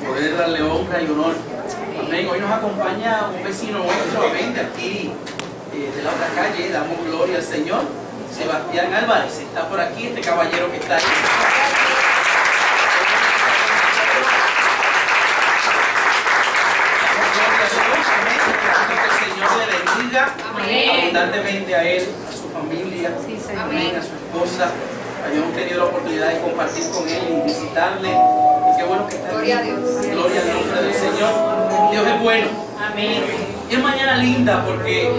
poder darle honra y honor. Amén. Hoy nos acompaña un vecino nuestro, amén, de aquí, de la otra calle, damos gloria al Señor. Sebastián Álvarez está por aquí, este caballero que está ahí. Abundantemente a él, a su familia, sí, amén, a su esposa. Habíamos tenido la oportunidad de compartir con él y visitarle. Y qué bueno que está gloria aquí. A Dios. Gloria al nombre del Señor. Dios es bueno. Amén. Y es mañana linda porque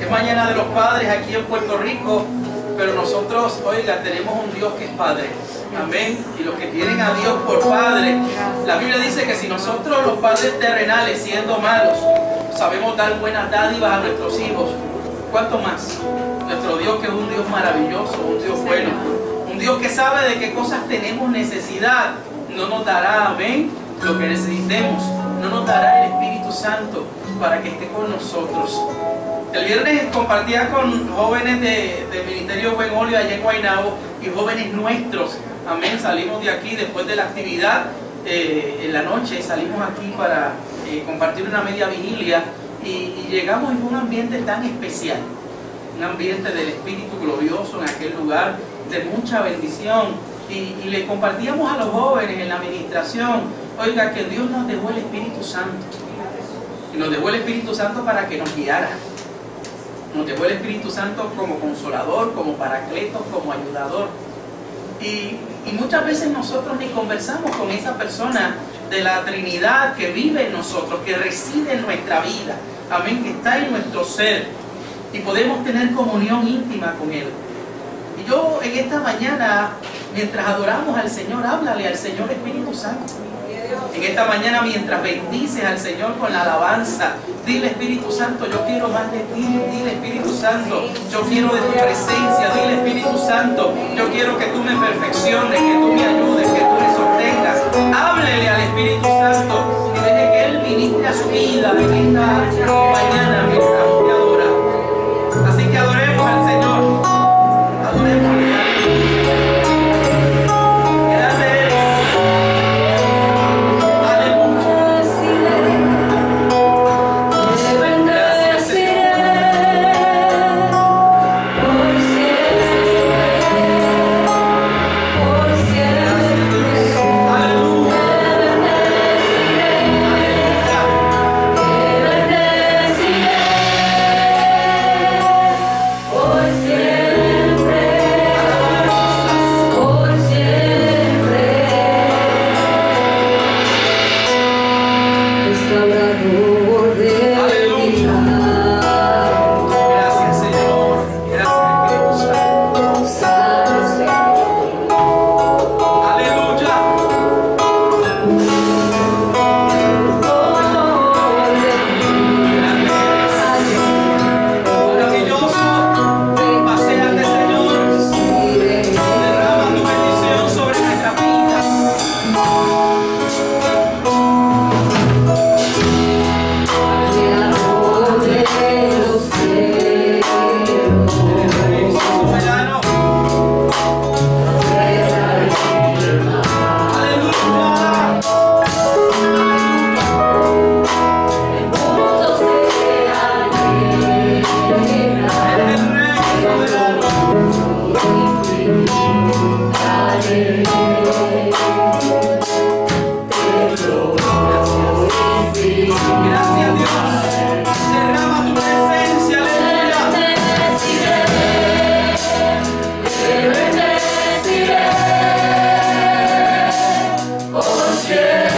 es mañana de los padres aquí en Puerto Rico. Pero nosotros, oiga, tenemos un Dios que es Padre. Amén. Y los que tienen a Dios por Padre, la Biblia dice que si nosotros los padres terrenales, siendo malos, sabemos dar buenas dádivas a nuestros hijos, ¿cuánto más nuestro Dios, que es un Dios maravilloso, un Dios bueno, un Dios que sabe de qué cosas tenemos necesidad? No nos dará, amén, lo que necesitemos. No nos dará el Espíritu Santo para que esté con nosotros. El viernes compartía con jóvenes del Ministerio Buen Olio allá en Guainabo y jóvenes nuestros, amén. Salimos de aquí después de la actividad en la noche, salimos aquí para compartir una media vigilia y llegamos en un ambiente tan especial, un ambiente del Espíritu glorioso en aquel lugar, de mucha bendición, y le compartíamos a los jóvenes en la administración, oiga, que Dios nos dejó el Espíritu Santo, y nos dejó el Espíritu Santo para que nos guiara, nos dejó el Espíritu Santo como consolador, como paracleto, como ayudador, y muchas veces nosotros ni conversamos con esa persona de la Trinidad que vive en nosotros, que reside en nuestra vida, amén, que está en nuestro ser, y podemos tener comunión íntima con Él. Y yo en esta mañana, mientras adoramos al Señor, háblale al Señor, Espíritu Santo. En esta mañana, mientras bendices al Señor con la alabanza, dile, Espíritu Santo, yo quiero más de ti. Dile, Espíritu Santo, yo quiero de tu presencia. Dile, Espíritu Santo, yo quiero que tú me perfecciones, que tú me ayudes, que tú me sostengas. Háblele al Espíritu Santo y deje que Él ministre a su vida en esta mañana mientras te adora. Así que adoremos al Señor. Adoremos al Señor. Yeah.